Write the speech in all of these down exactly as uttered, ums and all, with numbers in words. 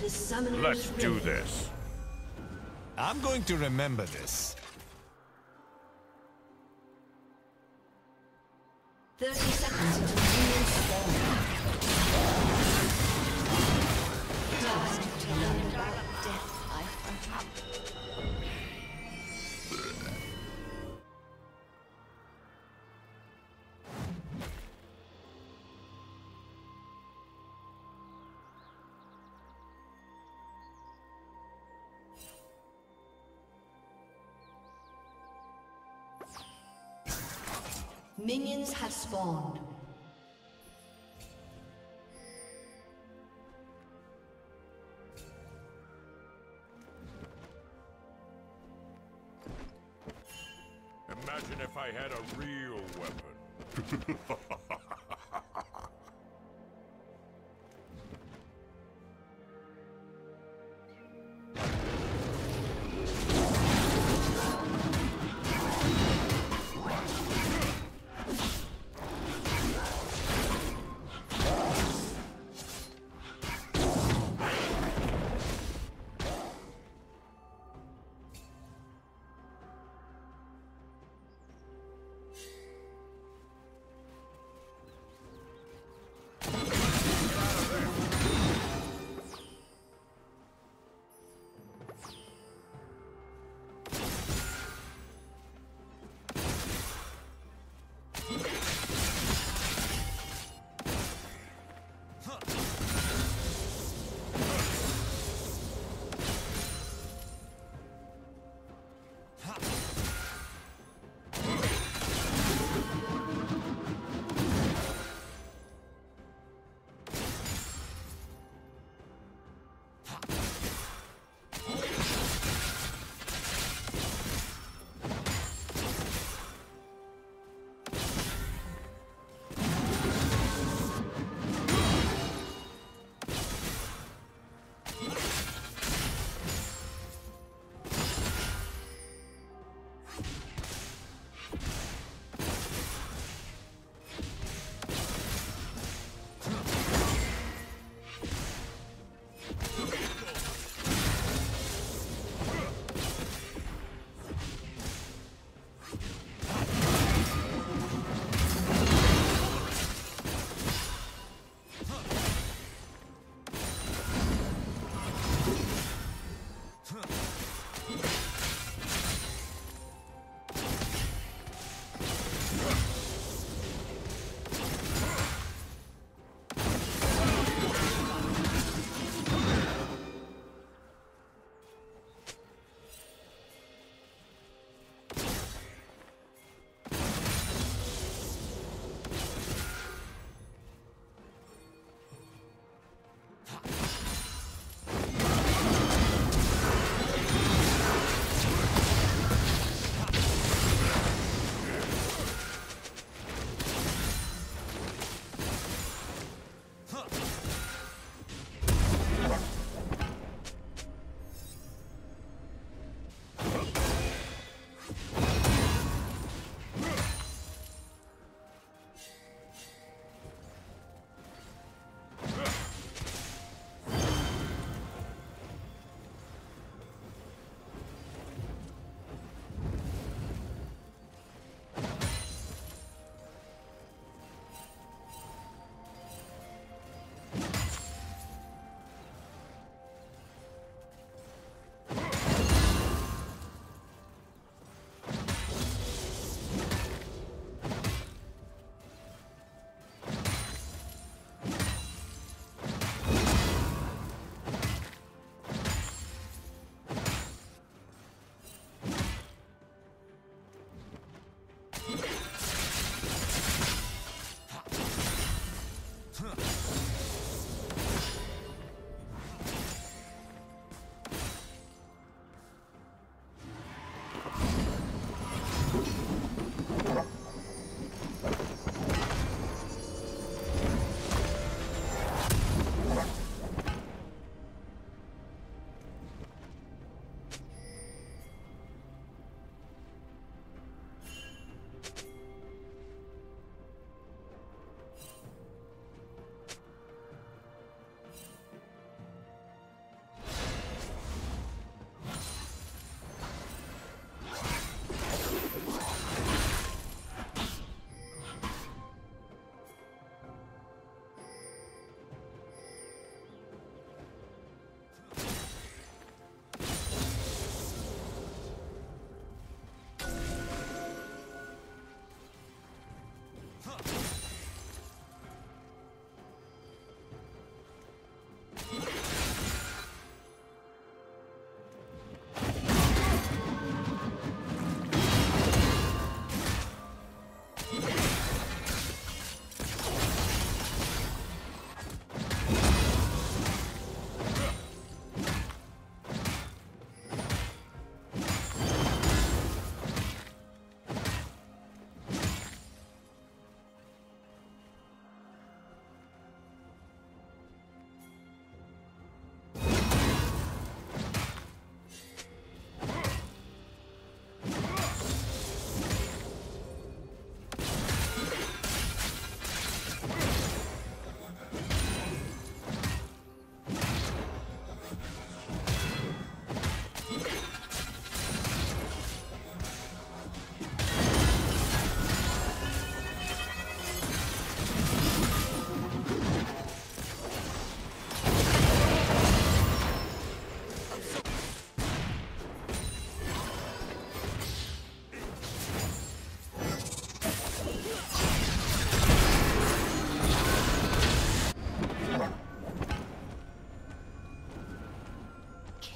Let's do this. I'm going to remember this. thirty seconds until union spawn. Dust to the dark death I've trapped. Minions have spawned. Imagine if I had a real weapon.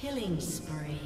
Killing spree.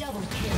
Double kill.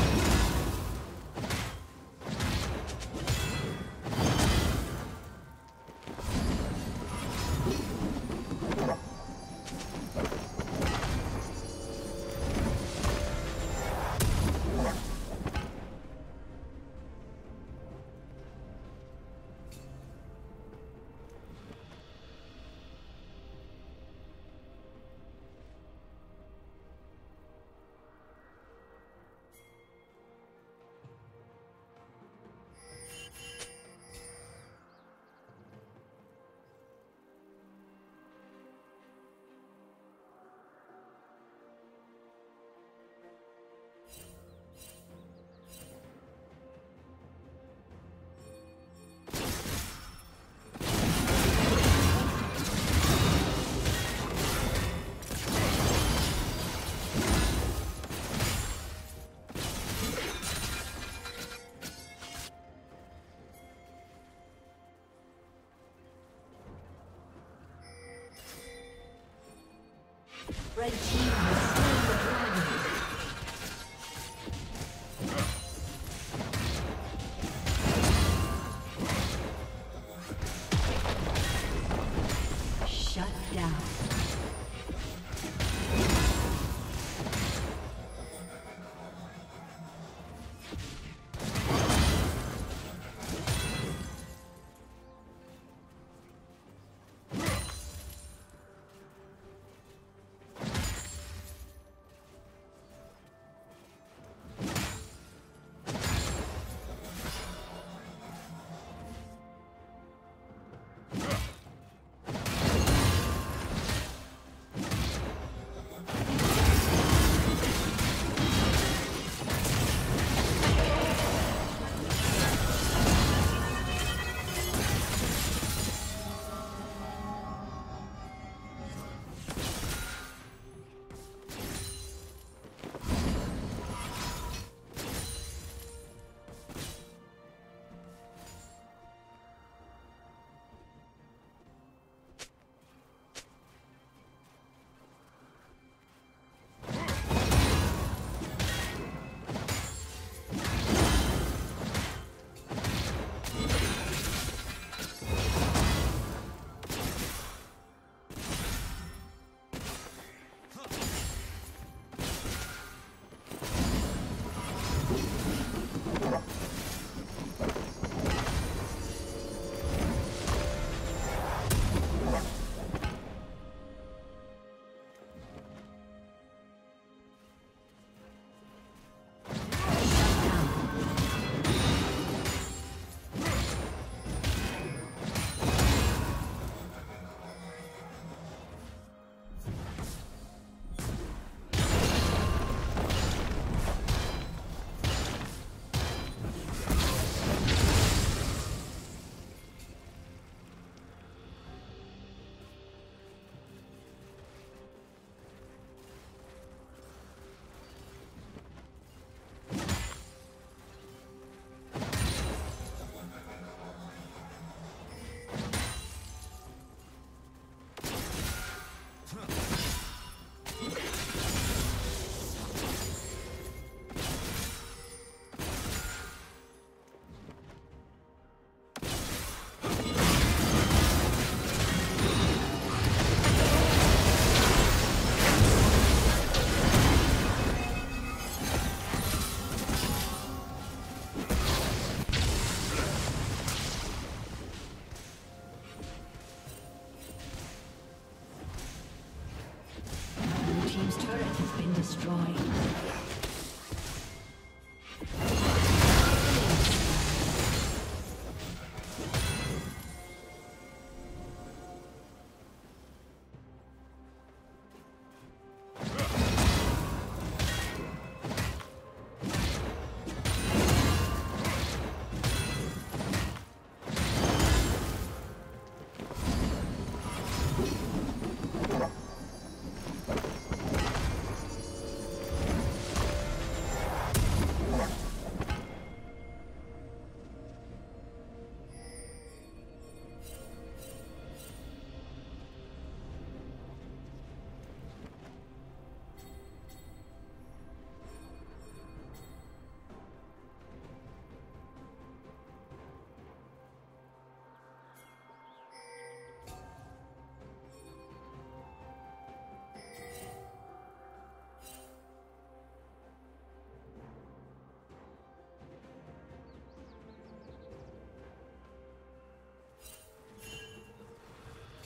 Red team has slain the dragon. Shut down.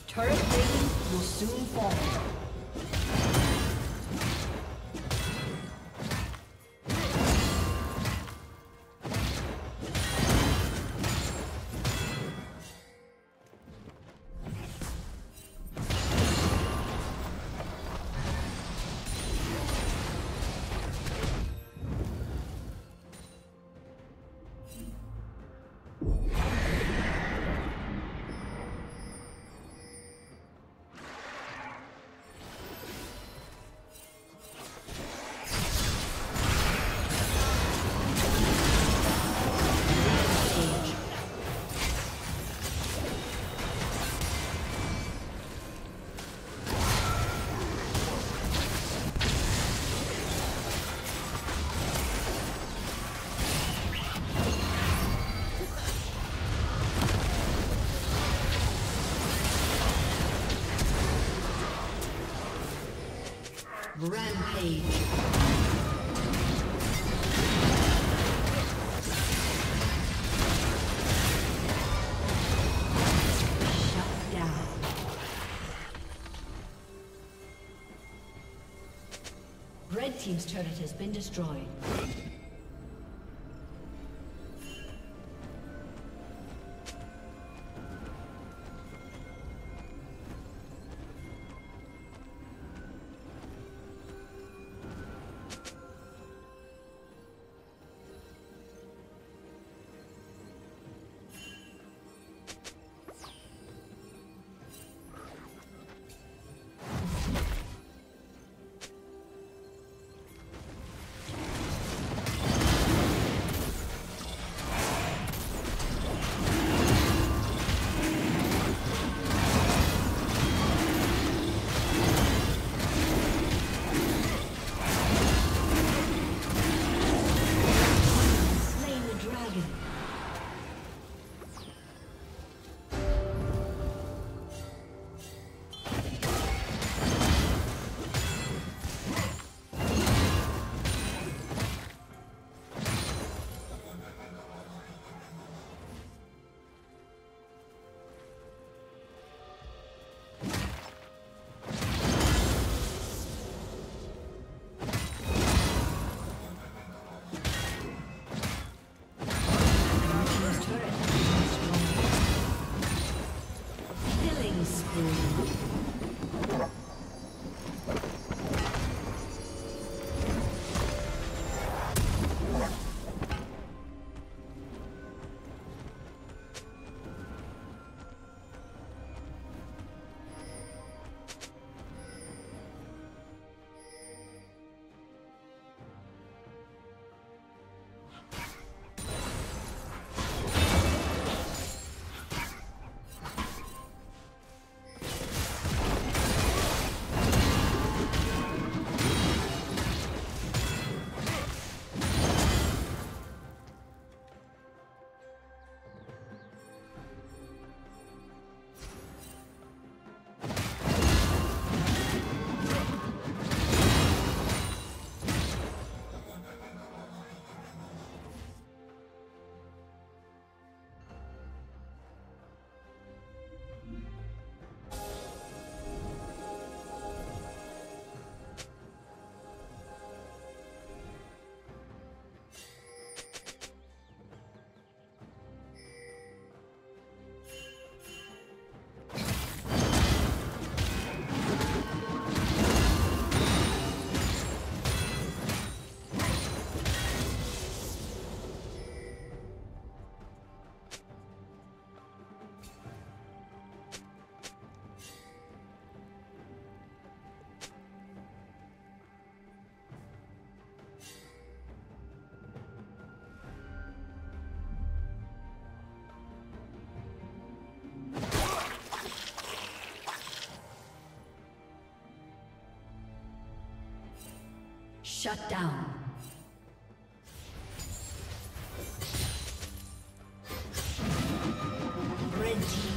Turret rating will soon fall. Rampage. Red team's turret has been destroyed. Shut down. Red team.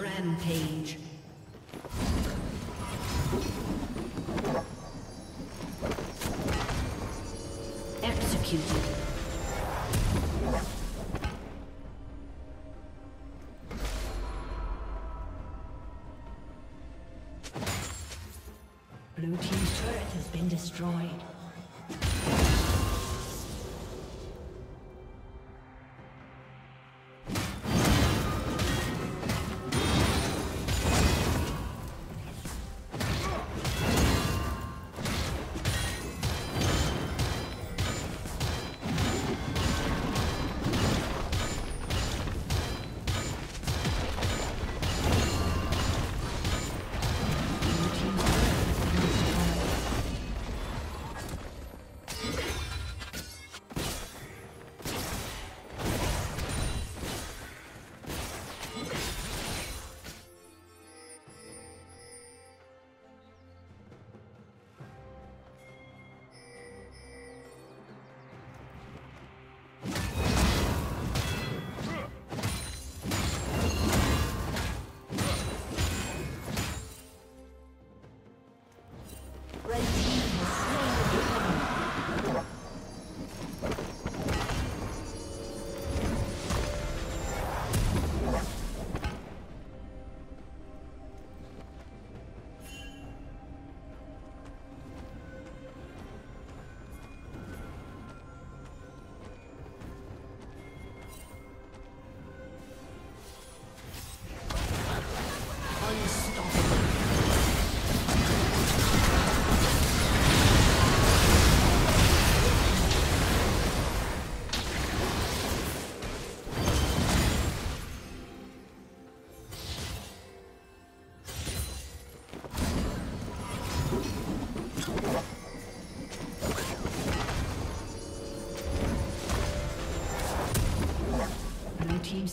Rampage. Executed. Blue team's turret has been destroyed. Team's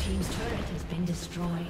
team's turret has been destroyed.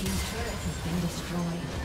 Blue team's turret has been destroyed.